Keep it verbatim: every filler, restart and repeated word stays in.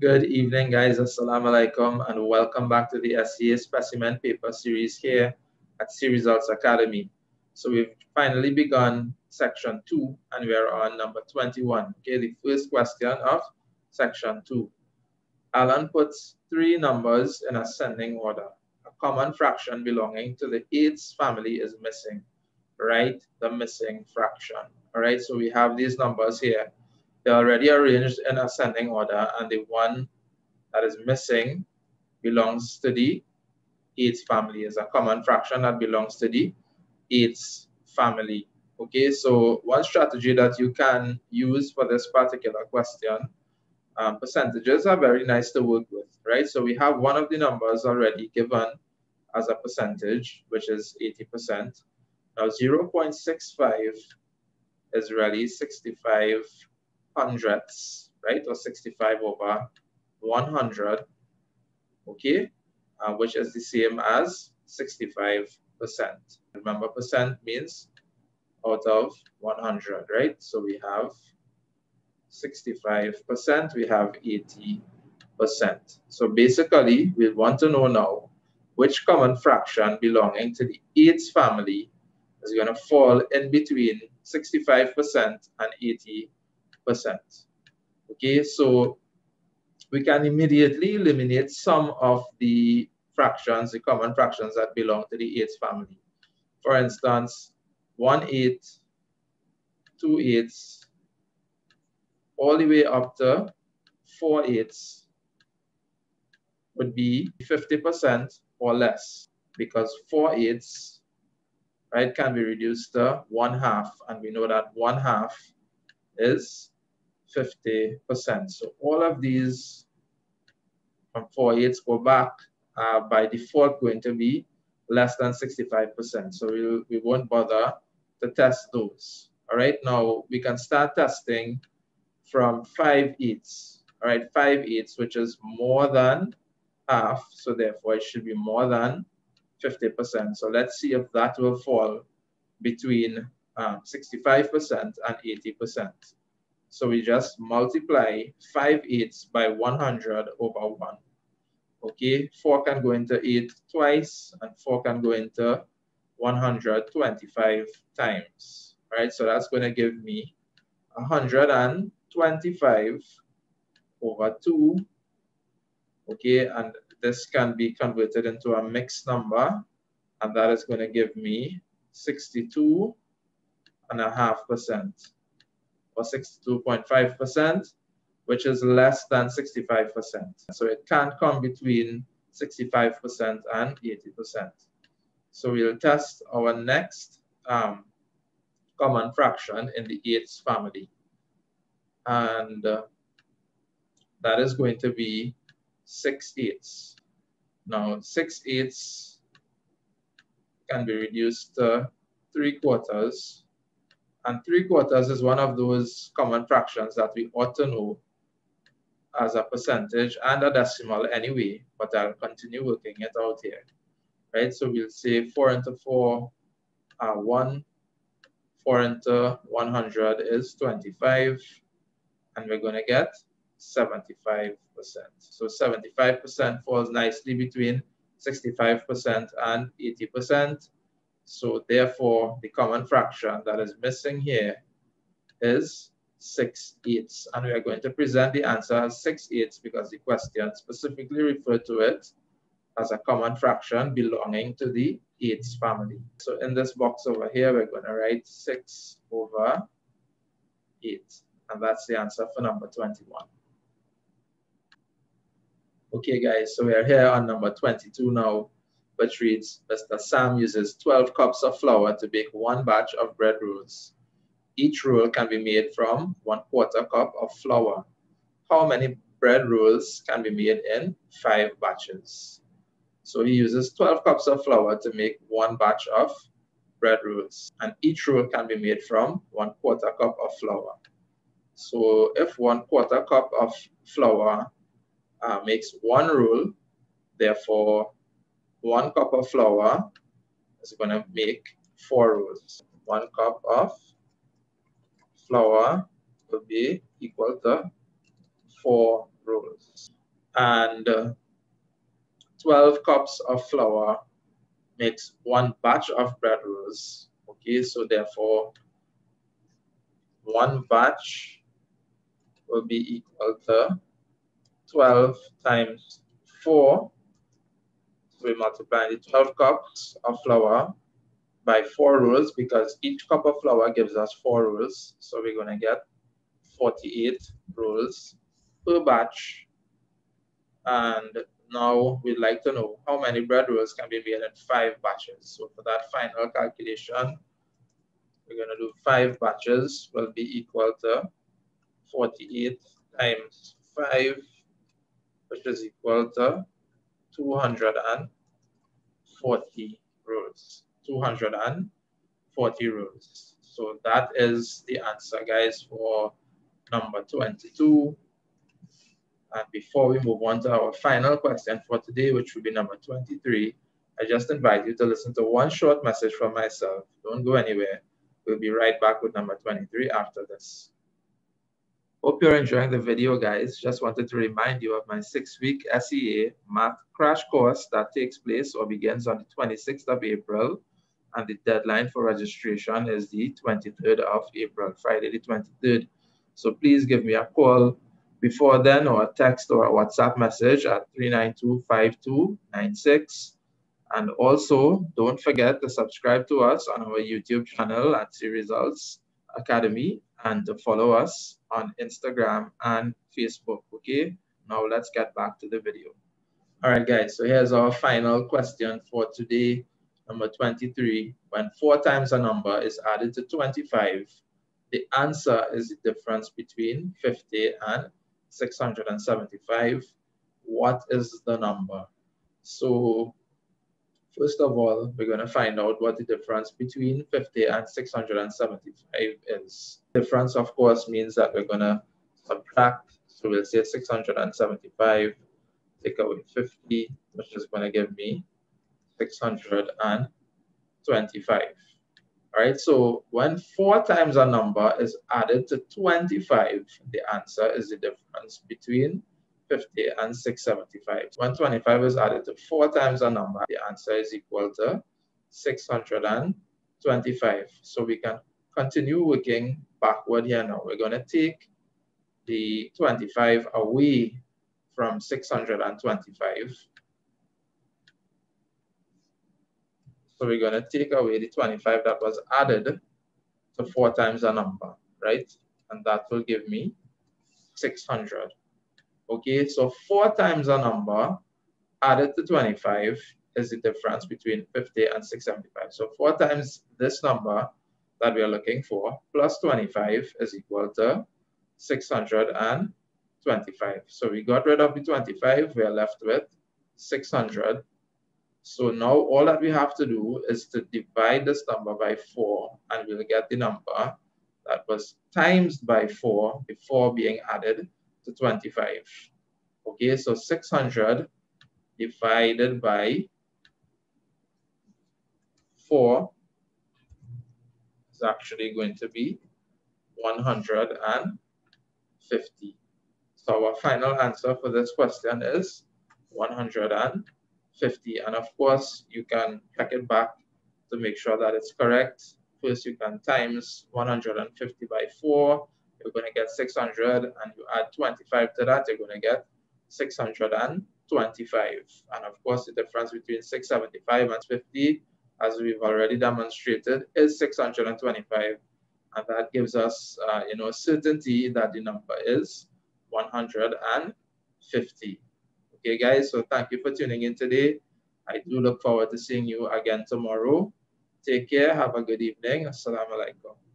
Good evening, guys. Assalamu alaikum, and welcome back to the S E A Specimen Paper Series here at S E A Results Academy. So we've finally begun section two, and we're on number twenty-one. Okay, the first question of section two. Alan puts three numbers in ascending order. A common fraction belonging to the eights family is missing. Write the missing fraction. All right, so we have these numbers here. They're already arranged in ascending order, and the one that is missing belongs to the eights family. It's a common fraction that belongs to the eights family. Okay, so one strategy that you can use for this particular question, um, percentages are very nice to work with, right? So we have one of the numbers already given as a percentage, which is eighty percent. Now zero point six five is really sixty-five hundredths, right, or sixty-five over one hundred, okay, uh, which is the same as sixty-five percent. Remember, percent means out of one hundred, right? So we have sixty-five percent, we have eighty percent. So basically, we want to know now which common fraction belonging to the eights family is going to fall in between sixty-five percent and eighty percent. Okay, so we can immediately eliminate some of the fractions, the common fractions that belong to the eights family. For instance, one eight, two eights, all the way up to four eights would be fifty percent or less, because four eights, right, can be reduced to one half, and we know that one half is fifty percent. So all of these from four eights go back, uh, by default going to be less than sixty-five percent. So we, we won't bother to test those. All right, now we can start testing from five eights. All right, five eights, which is more than half. So therefore it should be more than fifty percent. So let's see if that will fall between um, sixty-five percent and eighty percent. So we just multiply five eighths by one hundred over one. Okay, four can go into eight twice, and four can go into one hundred twenty-five times, right? So that's going to give me one hundred twenty-five over two. Okay, and this can be converted into a mixed number, and that is going to give me sixty-two and a half percent. Or sixty-two point five percent, which is less than sixty-five percent. So it can't come between sixty-five percent and eighty percent. So we'll test our next um, common fraction in the eights family. And uh, that is going to be six eighths. Now, six eighths can be reduced to three quarters. And three quarters is one of those common fractions that we ought to know as a percentage and a decimal anyway, but I'll continue working it out here, right? So we'll say four into four are one, four into one hundred is twenty-five, and we're gonna get seventy-five percent. So seventy-five percent falls nicely between sixty-five percent and eighty percent. So therefore, the common fraction that is missing here is six eighths. And we are going to present the answer as six eighths because the question specifically referred to it as a common fraction belonging to the eights family. So in this box over here, we're going to write six over eight. And that's the answer for number twenty-one. Okay, guys, so we are here on number twenty-two now, which reads, Mister Sam uses twelve cups of flour to bake one batch of bread rolls. Each roll can be made from one quarter cup of flour. How many bread rolls can be made in five batches? So he uses twelve cups of flour to make one batch of bread rolls, and each roll can be made from one quarter cup of flour. So if one quarter cup of flour uh, makes one roll, therefore one cup of flour is going to make four rolls. One cup of flour will be equal to four rolls, and uh, twelve cups of flour makes one batch of bread rolls. Okay, so therefore one batch will be equal to twelve times four. So we multiply the twelve cups of flour by four rolls, because each cup of flour gives us four rolls. So we're gonna get forty-eight rolls per batch. And now we'd like to know how many bread rolls can be made in five batches. So for that final calculation, we're gonna do five batches will be equal to forty-eight times five, which is equal to two hundred forty rolls. two hundred forty rolls. So that is the answer, guys, for number twenty-two. And before we move on to our final question for today, which will be number twenty-three, I just invite you to listen to one short message from myself. Don't go anywhere. We'll be right back with number twenty-three after this. Hope you're enjoying the video, guys. Just wanted to remind you of my six-week S E A math crash course that takes place or begins on the twenty-sixth of April. And the deadline for registration is the twenty-third of April, Friday the twenty-third. So please give me a call before then, or a text or a WhatsApp message at three nine two, five two nine six. And also, don't forget to subscribe to us on our YouTube channel at S E A Results Academy, and to follow us on Instagram and Facebook, okay? Now let's get back to the video. All right, guys, so here's our final question for today. Number twenty-three, when four times a number is added to twenty-five, the answer is the difference between fifty and six hundred seventy-five. What is the number? So first of all, we're going to find out what the difference between fifty and six hundred seventy-five is. Difference, of course, means that we're going to subtract. So we'll say six hundred seventy-five, take away fifty, which is going to give me six hundred twenty-five. All right, so when four times a number is added to twenty-five, the answer is the difference between fifty and six hundred seventy-five. When twenty-five is added to four times a number, the answer is equal to six hundred twenty-five. So we can continue working backward here now. We're going to take the twenty-five away from six hundred twenty-five. So we're going to take away the twenty-five that was added to four times a number, right? And that will give me six hundred. Okay, so four times a number added to twenty-five is the difference between fifty and six hundred seventy-five. So four times this number that we are looking for plus twenty-five is equal to six hundred twenty-five. So we got rid of the twenty-five, we are left with six hundred. So now all that we have to do is to divide this number by four, and we'll get the number that was times by four before being added to twenty-five. Okay, so six hundred divided by four is actually going to be one hundred fifty. So our final answer for this question is one hundred fifty. And of course, you can check it back to make sure that it's correct. First, you can times one hundred fifty by four, you're going to get six hundred, and you add twenty-five to that, you're going to get six hundred twenty-five. And of course, the difference between six hundred seventy-five and fifty, as we've already demonstrated, is six hundred twenty-five. And that gives us, uh, you know, certainty that the number is one hundred fifty. Okay, guys, so thank you for tuning in today. I do look forward to seeing you again tomorrow. Take care. Have a good evening. Assalamu alaikum.